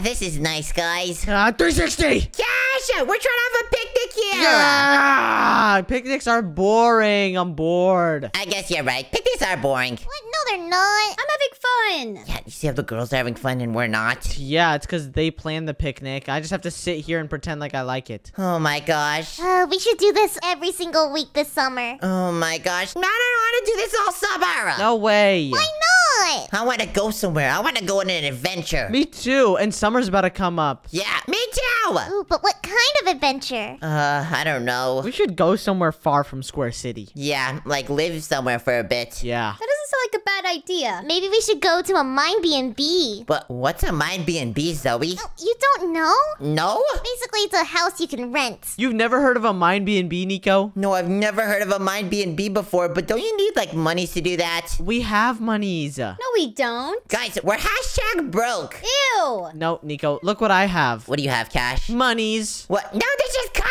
This is nice, guys. 360! Cash! We're trying to have a picnic here! Yeah! Picnics are boring. I'm bored. I guess you're right. Picnics are boring. What? No, they're not. I'm having fun. Yeah, you see how the girls are having fun and we're not? Yeah, it's because they planned the picnic. I just have to sit here and pretend like I like it. Oh, my gosh. We should do this every single week this summer. Oh, my gosh. I don't want to do this all summer. No way. Why not? I want to go somewhere. I want to go on an adventure. Me too. And summer's about to come up. Yeah, me too. Ooh, but what kind of adventure? I don't know. We should go somewhere far from Square City. Yeah, like live somewhere for a bit. Yeah. That doesn't sound like a bad idea. Maybe we should go to a mine B&B. But what's a mine B&B, Zoe? No, you don't know? No? Basically, it's a house you can rent. You've never heard of a mine B&B, Nico? No, I've never heard of a mine B&B before, but don't you need, like, monies to do that? We have monies. No, we don't. Guys, we're hashtag broke. Ew. No, Nico, look what I have. What do you have, Cash? Monies. What? No, this is copper.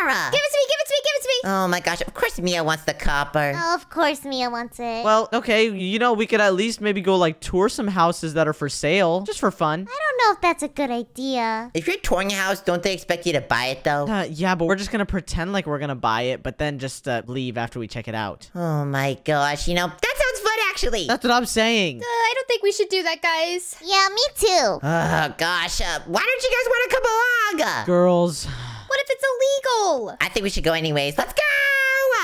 Give it to me, give it to me, give it to me. Oh, my gosh. Of course Mia wants the copper. Oh, of course Mia wants it. Well, okay, you know, we could at least maybe go, like, tour some houses that are for sale. Just for fun. I don't know if that's a good idea. If you're touring a house, don't they expect you to buy it, though? Yeah, but we're just gonna pretend like we're gonna buy it, but then just leave after we check it out. Oh, my gosh. You know, that sounds fun, actually. That's what I'm saying. I don't think we should do that, guys. Yeah, me too. Oh, gosh. Why don't you guys want to come along? Girls. What if it's illegal? I think we should go anyways. Let's go!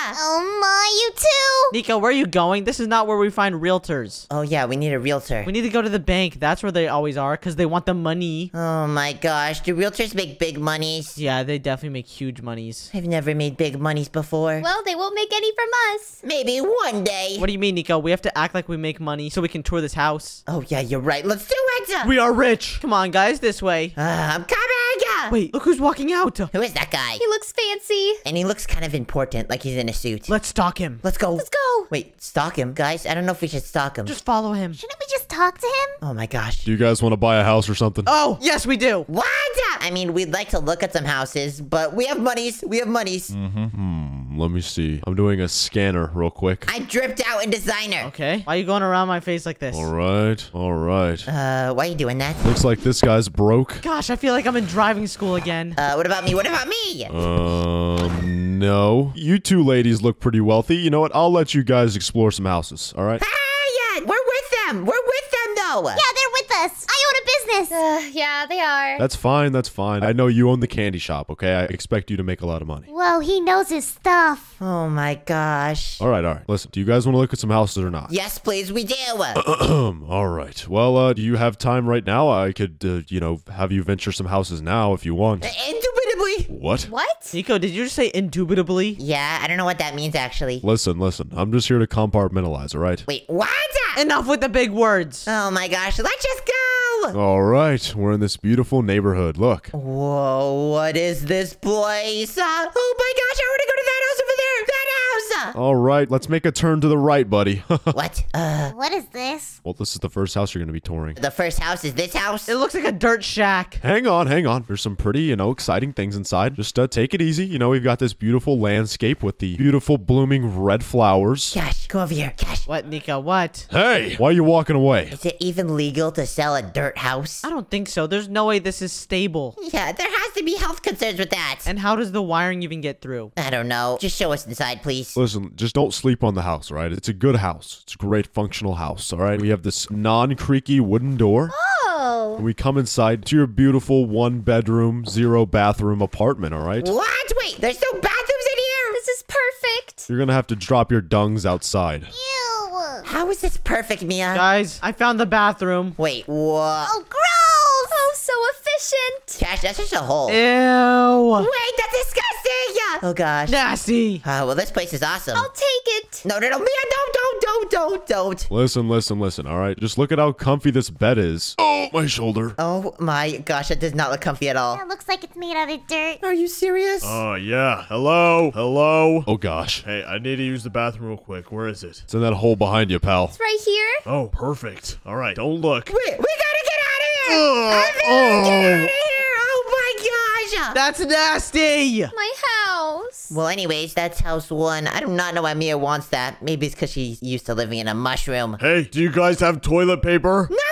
Oh, my, you too. Nico, where are you going? This is not where we find realtors. Oh, yeah, we need a realtor. We need to go to the bank. That's where they always are because they want the money. Oh, my gosh. Do realtors make big monies? Yeah, they definitely make huge monies. I've never made big monies before. Well, they won't make any from us. Maybe one day. What do you mean, Nico? We have to act like we make money so we can tour this house. Oh, yeah, you're right. Let's do it. We are rich. Come on, guys, this way. I'm coming. Wait, look who's walking out. Who is that guy? He looks fancy. And he looks kind of important, like he's in a suit. Let's stalk him. Let's go. Let's go. Wait, stalk him? Guys, I don't know if we should stalk him. Just follow him. Shouldn't we just talk to him? Oh, my gosh. Do you guys want to buy a house or something? Oh, yes, we do. What? I mean, we'd like to look at some houses, but we have monies. We have monies. Let me see. I'm doing a scanner real quick. I dripped out in designer. Okay. Why are you going around my face like this? All right. All right. Why are you doing that? Looks like this guy's broke. Gosh, I feel like I'm in driving school again. What about me? What about me? No. You two ladies look pretty wealthy. You know what? I'll let you guys explore some houses. All right? Hey, yeah. We're with them. We're with them, though. Yeah, they're with us. I own a business. Yeah, they are. That's fine. That's fine. I know you own the candy shop, okay? I expect you to make a lot of money. Whoa, he knows his stuff. Oh, my gosh. All right, all right. Listen, do you guys want to look at some houses or not? Yes, please, we do. All right. Well, do you have time right now? I could, you know, have you venture some houses now if you want. What? What? Nico, did you just say indubitably? Yeah, I don't know what that means, actually. Listen, listen. I'm just here to compartmentalize, all right? Wait, what? Enough with the big words. Oh, my gosh. Let's just go. All right, we're in this beautiful neighborhood. Look. Whoa, what is this place? Oh, my gosh, I want to go to that house over there. That house. All right, let's make a turn to the right, buddy. What? What is this? Well, this is the first house you're going to be touring. The first house is this house? It looks like a dirt shack. Hang on, hang on. There's some pretty, you know, exciting things inside. Just take it easy. You know, we've got this beautiful landscape with the beautiful blooming red flowers. Cash, go over here. Cash. What, Nico? What? Hey, why are you walking away? Is it even legal to sell a dirt house? I don't think so. There's no way this is stable. Yeah, there has to be health concerns with that. And how does the wiring even get through? I don't know. Just show us inside, please. Listen, just don't sleep on the house, right? It's a good house. It's a great functional house, all right? We have this non-creaky wooden door. Oh! And we come inside to your beautiful one-bedroom, zero-bathroom apartment, all right? What? Wait, there's no bathrooms in here! This is perfect! You're gonna have to drop your dungs outside. Ew. How is this perfect, Mia? Guys, I found the bathroom. Wait, what? Oh, gross! Oh, so efficient. Cash, that's just a hole. Ew. Wait, that's disgusting. Oh, gosh. Nasty. Well, this place is awesome. I'll take it. No, no, no, Mia, don't. Listen, listen, listen, all right? Just look at how comfy this bed is. Oh, my shoulder. Oh, my gosh, it does not look comfy at all. It looks like it's made out of dirt. Are you serious? Oh, yeah. Hello? Hello? Oh, gosh. Hey, I need to use the bathroom real quick. Where is it? It's in that hole behind you, pal. It's right here. Oh, perfect. All right, don't look. Wait, we gotta get out of here! Get out of here! Oh, my gosh! That's nasty! My house. Well, anyways, that's house one. I do not know why Mia wants that. Maybe it's because she's used to living in a mushroom. Hey, do you guys have toilet paper? No, we don't!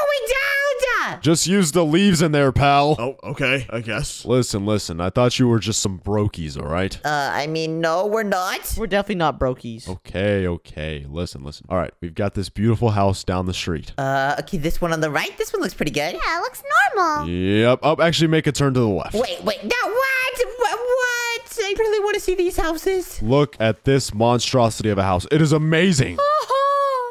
Just use the leaves in there, pal. Oh, okay, I guess. Listen, I thought you were just some brokies, all right? I mean, no, we're not. We're definitely not brokies. Okay, listen. All right, we've got this beautiful house down the street. Okay, this one on the right? This one looks pretty good. Yeah, it looks normal. Yep. Oh, actually make a turn to the left. Wait, no, what? I really want to see these houses. Look at this monstrosity of a house. It is amazing.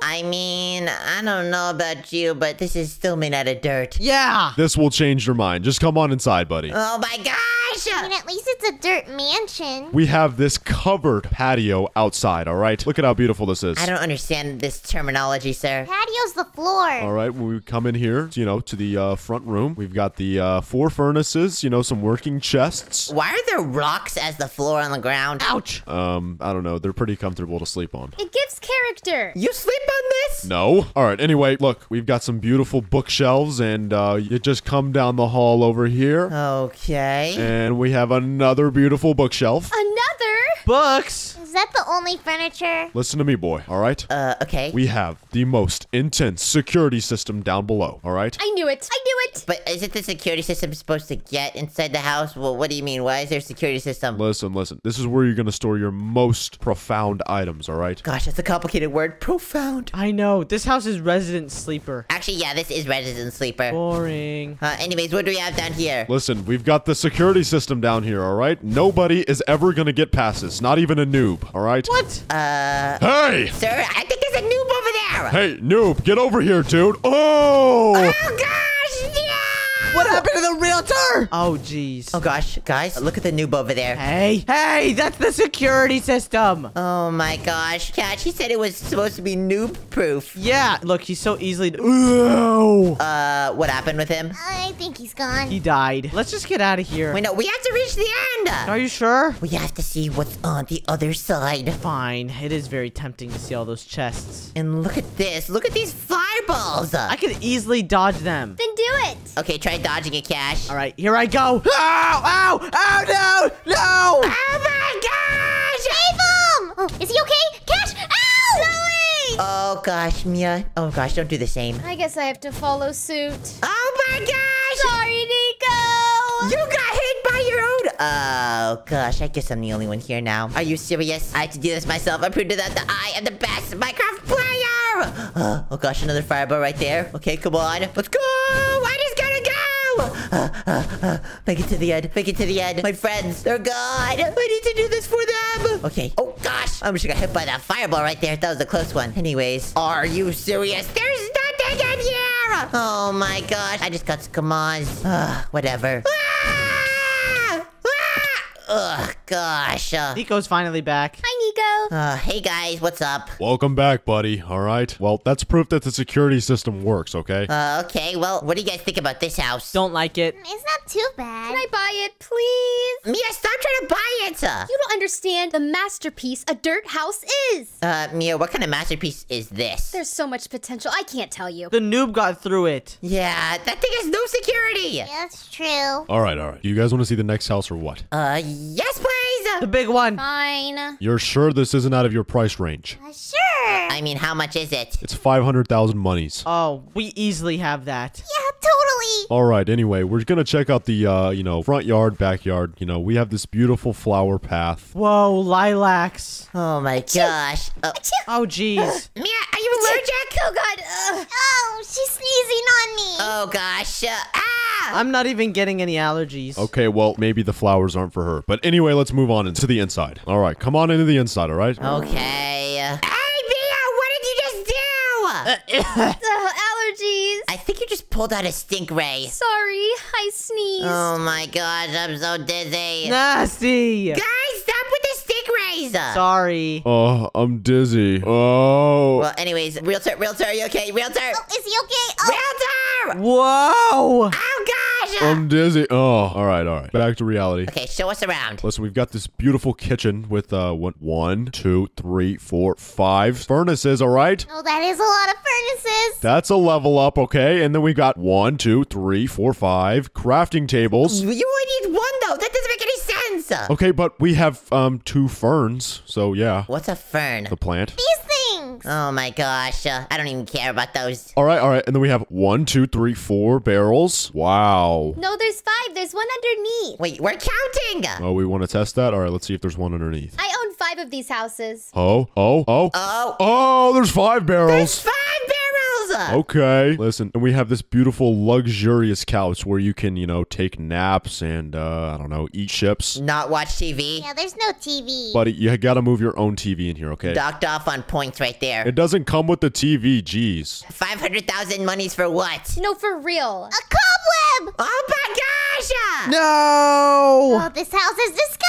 I mean, I don't know about you, but this is still made out of dirt. Yeah. This will change your mind. Just come on inside, buddy. Oh, my gosh. I mean, at least it's a dirt mansion. We have this covered patio outside, all right? Look at how beautiful this is. I don't understand this terminology, sir. Patio's the floor. All right, when we come in here, you know, to the front room, we've got the 4 furnaces, you know, some working chests. Why are there rocks as the floor on the ground? Ouch. I don't know. They're pretty comfortable to sleep on. It gives character. You sleep on this? No. All right. Anyway, look, we've got some beautiful bookshelves, and you just come down the hall over here. Okay. And we have another beautiful bookshelf. Another? Books. Is that the only furniture? Listen to me, boy. All right. Okay. We have the most intense security system down below. All right. I knew it. But isn't the security system supposed to get inside the house? Well, what do you mean? Why is there a security system? Listen. This is where you're gonna store your most profound items. All right. Gosh, that's a complicated word. Profound. I know. This house is resident sleeper. Actually, yeah, this is resident sleeper. Boring. Anyways, what do we have down here? Listen, we've got the security system down here, all right? Nobody is ever going to get past this. Not even a noob, all right? What? Hey! Sir, I think there's a noob over there. Hey, noob, get over here, dude. Oh, gosh, yeah! What happened to the realtor? Oh, jeez. Oh, gosh. Guys, look at the noob over there. Hey, that's the security system. Oh, my gosh. Cash, he said it was supposed to be noob-proof. Yeah. Look, he's so easily... Ooh. What happened with him? I think he's gone. He died. Let's just get out of here. Wait, no, we have to reach the end. Are you sure? We have to see what's on the other side. Fine. It is very tempting to see all those chests. And look at this. Look at these fireballs. I could easily dodge them. Then do it. Okay, try dodging it, Cash. All right, here I go. Ow, no, no. Oh, my gosh. Save him. Oh, is he okay? Cash, ow. Zoe. Oh, gosh, Mia. Oh, gosh, don't do the same. I guess I have to follow suit. Oh, my gosh. Sorry, Nico. You got hit by your own. Oh, gosh, I guess I'm the only one here now. Are you serious? I have to do this myself. I proved that I am the best Minecraft player. Oh, gosh, another fireball right there. Okay, come on. Let's go. I just got to go. Make it to the end. Make it to the end. My friends, they're gone. I need to do this for them. Okay. Oh, gosh. I just got hit by that fireball right there. That was a close one. Anyways, are you serious? There's nothing in here. Oh, my gosh. I just got skamazed. Whatever. Ugh, gosh. Nico's finally back. Hi, Nico. Hey, guys. What's up? Welcome back, buddy. All right. Well, that's proof that the security system works, okay? Okay. Well, what do you guys think about this house? Don't like it. It's not too bad. Can I buy it, please? Mia, stop trying to buy it. You don't understand the masterpiece a dirt house is. Mia, what kind of masterpiece is this? There's so much potential. I can't tell you. The noob got through it. Yeah, that thing has no security. Yeah, that's true. All right. Do you guys want to see the next house or what? Yes, please! The big one. Fine. You're sure this isn't out of your price range? Sure. I mean, how much is it? It's 500,000 monies. Oh, we easily have that. Yeah, totally. All right, anyway, we're going to check out the, you know, front yard, backyard. You know, we have this beautiful flower path. Whoa, lilacs. Oh, my gosh. Oh, jeez. Mia, are you allergic? Oh, God. Oh, she's sneezing on me. Oh, gosh. I'm not even getting any allergies. Okay, well, maybe the flowers aren't for her. But anyway, let's move on into the inside. All right, come on into the inside, all right? Okay. Hey, Mia, what did you just do? Allergies. I think you just pulled out a stink ray. Sorry, I sneezed. Oh, my gosh, I'm so dizzy. Nasty. Guys, stop with the stink rays. Sorry. Oh, I'm dizzy. Oh. Well, anyways, realtor, are you okay? Realtor. Oh, is he okay? Oh. Realtor. Whoa. Oh, God. I'm dizzy. Oh, all right. Back to reality. Okay, show us around. Listen, we've got this beautiful kitchen with one, two, three, four, 5 furnaces, all right? Oh, that is a lot of furnaces. That's a level up, okay? And then we got 1, 2, 3, 4, 5 crafting tables. You only need 1, though. That doesn't make any sense. Okay, but we have 2 ferns, so yeah. What's a fern? The plant. These things. planks. Oh my gosh, I don't even care about those. All right, and then we have 1, 2, 3, 4 barrels. Wow. No, there's 5. There's one underneath. Wait, we're counting. Oh, we want to test that? All right, let's see if there's one underneath. I own 5 of these houses. Oh, there's 5 barrels. There's 5 barrels. Okay, listen, and we have this beautiful, luxurious couch where you can, you know, take naps and, I don't know, eat chips. Not watch TV. Yeah, there's no TV. Buddy, you gotta move your own TV in here, okay? Docked off on points right there. It doesn't come with the TV, jeez. 500,000 monies for what? No, for real. A cobweb! Oh my gosh! No! Oh, this house is disgusting!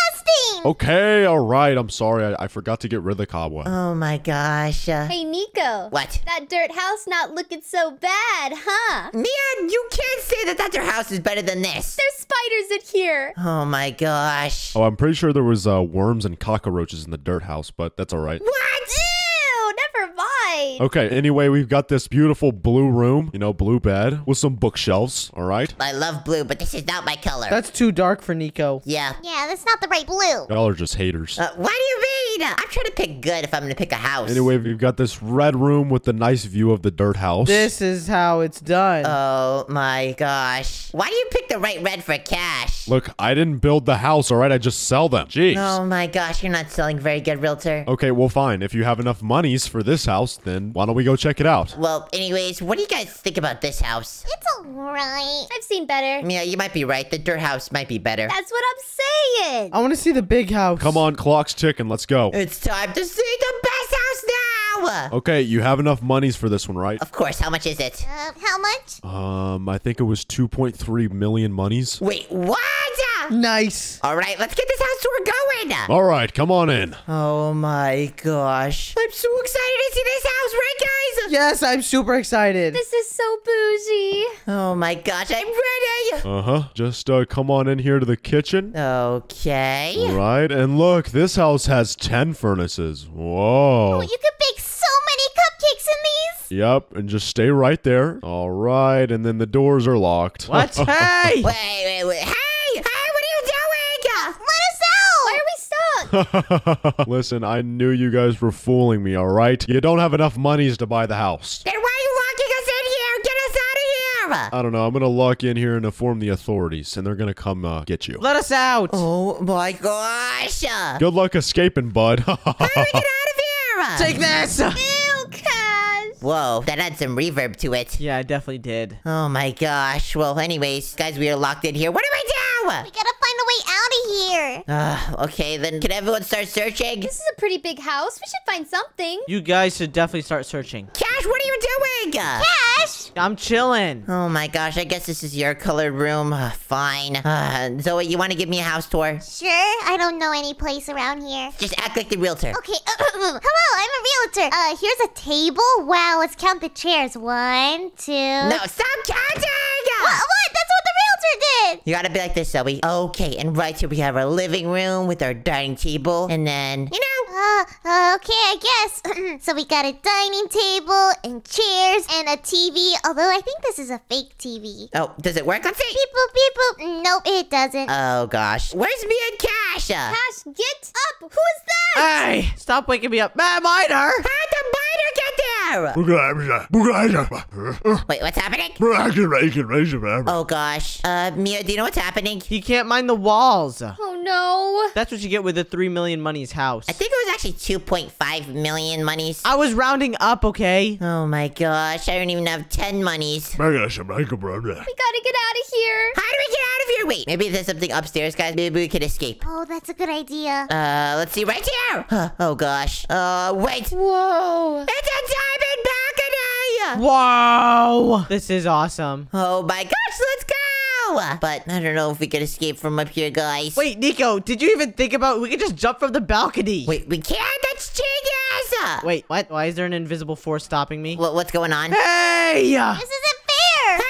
Okay, alright, I'm sorry, I forgot to get rid of the cobweb. Oh my gosh. Hey, Nico. What? That dirt house not looking so bad, huh? Man, you can't say that your house is better than this. There's spiders in here. Oh my gosh. Oh, I'm pretty sure there was worms and cockroaches in the dirt house, but that's all right. What? Ew, never mind. Okay, anyway, we've got this beautiful blue room, you know, blue bed with some bookshelves, all right? I love blue, but this is not my color. That's too dark for Nico. Yeah. Yeah, that's not the right blue. Y'all are just haters. Why do you mean? I'm trying to pick good if I'm going to pick a house. Anyway, we've got this red room with the nice view of the dirt house. This is how it's done. Oh, my gosh. Why do you pick the right red for cash? Look, I didn't build the house, all right? I just sell them. Jeez. Oh, my gosh. You're not selling very good, realtor. Okay, well, fine. If you have enough monies for this house, then why don't we go check it out? Well, anyways, what do you guys think about this house? It's all right. I've seen better. Yeah, you might be right. The dirt house might be better. That's what I'm saying. I want to see the big house. Come on, clock's ticking. Let's go. It's time to see the best house now! Okay, you have enough monies for this one, right? Of course. How much is it? How much? I think it was 2.3 million monies. Wait, what? Nice. All right, let's get this house to where we're going. All right, come on in. Oh, my gosh. I'm so excited to see this house, right, guys? Yes, I'm super excited. This is so bougie. Oh, my gosh, I'm ready. Uh-huh. Just come on in here to the kitchen. Okay. All right, and look, this house has 10 furnaces. Whoa. Oh, you could bake so many cupcakes in these. Yep, and just stay right there. All right, and then the doors are locked. What? Hey! Wait. Hey! Listen, I knew you guys were fooling me, all right? You don't have enough monies to buy the house. Then why are you locking us in here? Get us out of here! I don't know. I'm going to lock in here and inform the authorities, and they're going to come get you. Let us out! Oh, my gosh! Good luck escaping, bud. How do we get out of here? Take this! Ew, Cash! Whoa, that had some reverb to it. Yeah, it definitely did. Oh, my gosh. Well, anyways, guys, we are locked in here. What do we do? We gotta find a way out of here. Okay, then can everyone start searching? This is a pretty big house. We should find something. You guys should definitely start searching. Cash, what are you doing? Cash! I'm chilling. Oh my gosh, I guess this is your colored room. Fine. Zoe, you want to give me a house tour? Sure. I don't know any place around here. Just act like the realtor. Okay. Hello, I'm a realtor. Here's a table. Wow, let's count the chairs. 1, 2... No, stop counting! What? That's what the realtor did! You gotta be like this, Zoe. Okay, and right here we have our living room with our dining table, and then, you know... Okay, I guess. So we got a dining table, and chairs, and a TV, although I think this is a fake TV. Oh, does it work? Let's see. Beep, boop, beep, boop. Nope, it doesn't. Oh, gosh. Where's me and Cash? Cash, get up! Who is that? Hey, stop waking me up. Miner! How'd the miner get there? Wait, what's happening? Oh, gosh. Mia, do you know what's happening? He can't mind the walls. Oh, no. That's what you get with a 3 million monies house. I think it was actually 2.5 million monies. I was rounding up, okay? Oh, my gosh. I don't even have 10 monies. We gotta get out of here. How do we get out of here? Wait, maybe there's something upstairs, guys. Maybe we could escape. Oh, that's a good idea. Let's see right here. Oh, gosh. Wait. Whoa. It's a diamond balcony. Wow. This is awesome. Oh, my gosh. Let's go. But I don't know if we could escape from up here, guys. Wait, Nico, did you even think about we could just jump from the balcony? Wait, we can't? That's genius! Wait, what? Why is there an invisible force stopping me? What's going on? Hey! This isn't fair! Hey!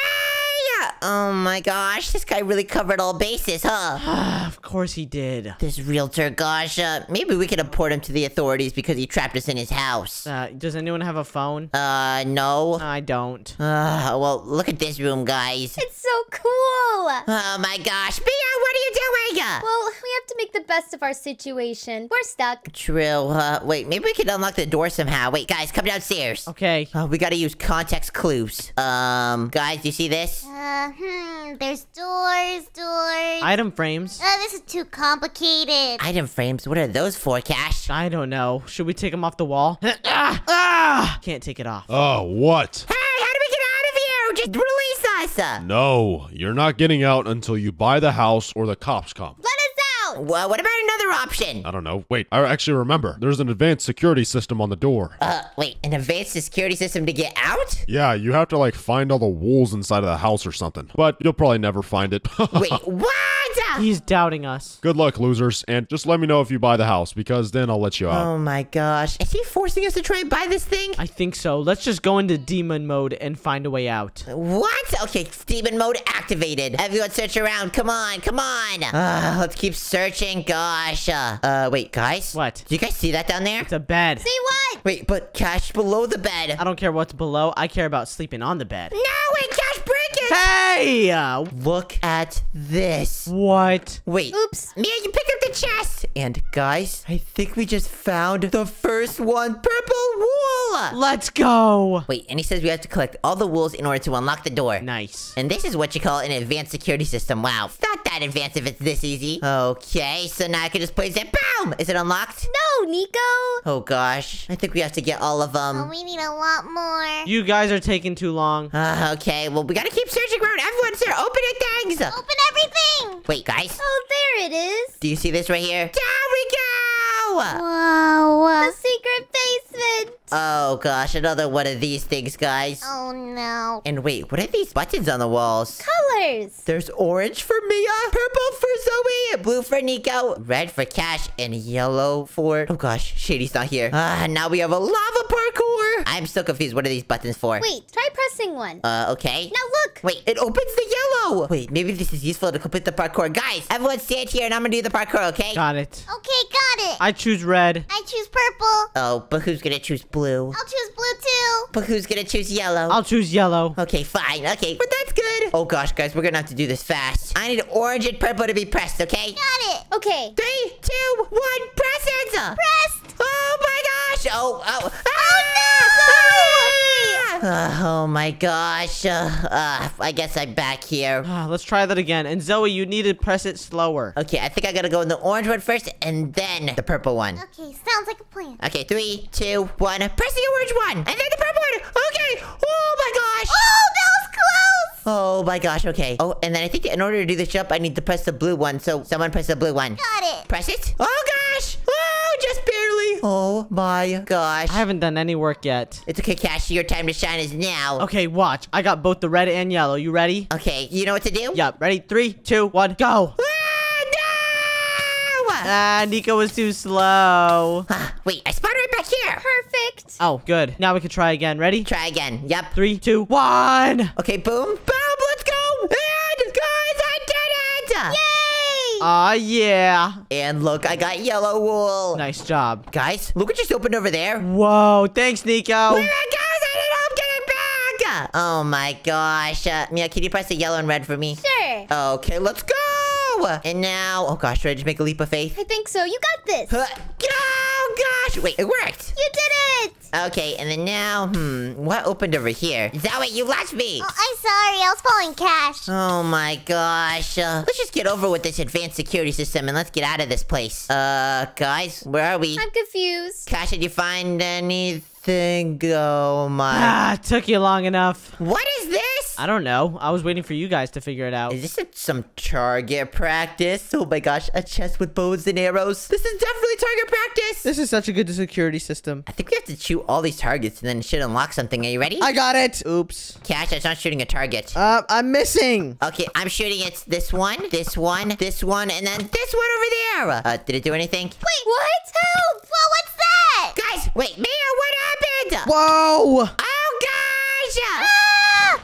Oh my gosh, this guy really covered all bases, huh? Of course he did. This realtor, gosh, maybe we could report him to the authorities because he trapped us in his house. Does anyone have a phone? No. I don't. Well, look at this room, guys. It's so cool. Oh my gosh, Mia, what are you doing? Well, we have to make the best of our situation. We're stuck. True. Wait, maybe we can unlock the door somehow. Wait, guys, come downstairs. Okay. Oh, we gotta use context clues. Guys, do you see this? There's doors. Item frames. Oh, this is too complicated. Item frames? What are those for, Cash? I don't know. Should we take them off the wall? Can't take it off. Oh, what? Hey, how do we get out of here? Just release us. No, you're not getting out until you buy the house or the cops come. Well, what about another option? I don't know. Wait, I actually remember. There's an advanced security system on the door. Wait, an advanced security system to get out? Yeah, you have to, like, find all the wolves inside of the house or something. But you'll probably never find it. Wait, what? He's doubting us. Good luck, losers. And just let me know if you buy the house, because then I'll let you out. Oh, my gosh. Is he forcing us to try and buy this thing? I think so. Let's just go into demon mode and find a way out. What? Okay, demon mode activated. Everyone search around. Come on, come on. Let's keep searching. Gosh. Wait, guys? What? Do you guys see that down there? It's a bed. See what? Wait, but Cash, below the bed. I don't care what's below. I care about sleeping on the bed. No, wait, Cash, break it! Hey! Look at this. What? Wait. Oops. Mia, you pick up the chest. And, guys, I think we just found the first one. Purple wool! Let's go! Wait, and he says we have to collect all the wools in order to unlock the door. Nice. And this is what you call an advanced security system. Wow. It's not that advanced if it's this easy. Okay. Okay, so now I can just place it. Boom! Is it unlocked? No, Nico! Oh, gosh. I think we have to get all of them. Oh, we need a lot more. You guys are taking too long. Okay, well, we gotta keep searching around. Everyone, start opening things! Open everything! Wait, guys. Oh, there it is. Do you see this right here? There we go! Whoa. The secret basement. Oh, gosh. Another one of these things, guys. Oh, no. And wait, what are these buttons on the walls? Colors. There's orange for Mia, purple for Zoe, blue for Nico, red for Cash, and yellow for... Oh, gosh. Shady's not here. Now we have a lava parkour. I'm so confused. What are these buttons for? Wait, try pressing one. Okay. Now look. Wait, it opens the yellow. Wait, maybe this is useful to complete the parkour. Guys, everyone stand here, and I'm gonna do the parkour, okay? Got it. Okay, got it. I choose red. I choose purple. Oh, but who's gonna choose blue? I'll choose blue too. But who's gonna choose yellow? I'll choose yellow. Okay, fine. Okay, but that's good. Oh gosh, guys, we're gonna have to do this fast. I need orange and purple to be pressed, okay? Got it. Okay. 3, 2, 1, press it. Pressed. Oh my gosh. Oh no! Oh my gosh. I guess I'm back here. Let's try that again. And Zoe, you need to press it slower. Okay, I think I gotta go in the orange one first and then the purple one. Okay, sounds like a plan. Okay, 3, 2, 1. Press the orange one and then the purple one. Okay. Oh my gosh. Oh, that was close. Oh my gosh. Okay. Oh, and then I think in order to do the jump, I need to press the blue one. So someone press the blue one. Got it. Press it. Oh gosh. Oh, just barely. Oh my gosh. I haven't done any work yet. It's okay, Cash. Your time to shine is now. Okay, watch. I got both the red and yellow. You ready? Okay. You know what to do? Yep. Ready? 3, 2, 1, go. Nico was too slow. Wait, I spawned right back here. Perfect. Oh, good. Now we can try again. Ready? Try again. Yep. 3, 2, 1. Okay, boom. Boom, let's go. And guys, I did it. Yay! Yeah. And look, I got yellow wool. Nice job. Guys, look what just opened over there. Whoa, thanks, Nico. Wait, guys, I need help getting back. Oh, my gosh. Mia, can you press the yellow and red for me? Sure. Okay, let's go. And now, oh gosh, should I just make a leap of faith? I think so. You got this. Oh gosh. Wait, it worked. You did it. Okay, and then now, what opened over here? Zoe, you lost me. Oh, I'm sorry. I was following Cash. Oh my gosh. Let's just get over with this advanced security system and let's get out of this place. Guys, where are we? I'm confused. Cash, did you find anything? Oh my. It took you long enough. What is this? I don't know. I was waiting for you guys to figure it out. Is this some target practice? Oh my gosh, a chest with bows and arrows. This is definitely target practice. This is such a good security system. I think we have to shoot all these targets and then it should unlock something. Are you ready? I got it. Oops. Cash, it's not shooting a target. I'm missing. Okay, I'm shooting it. This one, and then this one over there. Did it do anything? Wait, what? Help! Well, what's that? Guys, wait, Mia, what happened? Whoa! Oh gosh!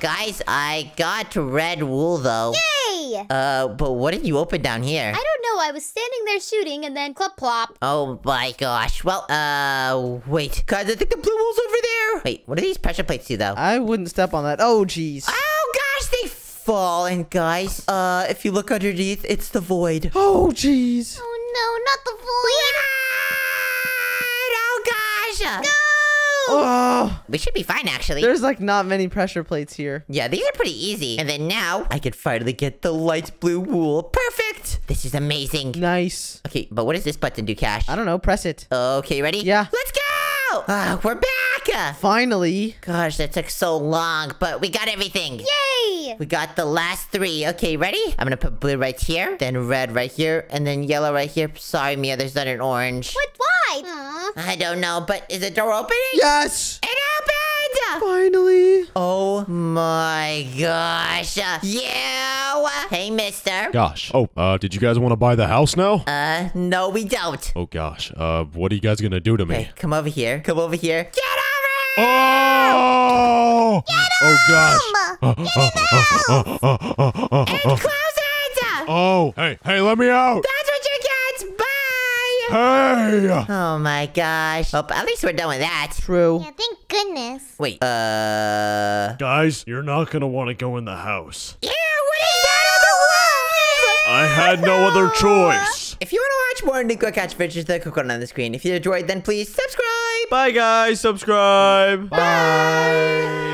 Guys, I got red wool, though. Yay! But what did you open down here? I don't know. I was standing there shooting, and then clup plop. Oh, my gosh. Well, wait. Guys, I think the blue wool's over there. Wait, what do these pressure plates do, though? I wouldn't step on that. Oh, jeez. Oh, gosh, they fall. And, guys, if you look underneath, it's the void. Oh, jeez. Oh, no. No, not the void. Oh gosh. No. Oh. We should be fine, actually. There's like not many pressure plates here. Yeah, these are pretty easy. And then now I can finally get the light blue wool. Perfect. This is amazing. Nice. Okay, but what does this button do, Cash? I don't know. Press it. Okay, ready? Yeah. Let's go. We're back. Finally. Gosh, that took so long, but we got everything. Yay. We got the last three. Okay, ready? I'm going to put blue right here, then red right here, and then yellow right here. Sorry, Mia, there's not an orange. What? Why? Aww. I don't know, but is the door opening? Yes. It opened. Finally. Oh my gosh. Yeah. Hey, mister. Gosh. Oh, did you guys want to buy the house now? No, we don't. Oh gosh. What are you guys going to do to me? Hey, come over here. Come over here. Get out! Oh! Get him! Oh gosh! Get him out! And close it! Oh! Hey! Hey! Let me out! That's what you get. Bye! Hey! Oh my gosh! Oh, at least we're done with that. True. Yeah, thank goodness. Wait. Guys, you're not gonna want to go in the house. Yeah. What is that on the wall? I had no other choice. If you want to watch more Nico Catch Adventures, then click on the screen. If you enjoyed, then please subscribe. Bye guys, subscribe. Bye. Bye.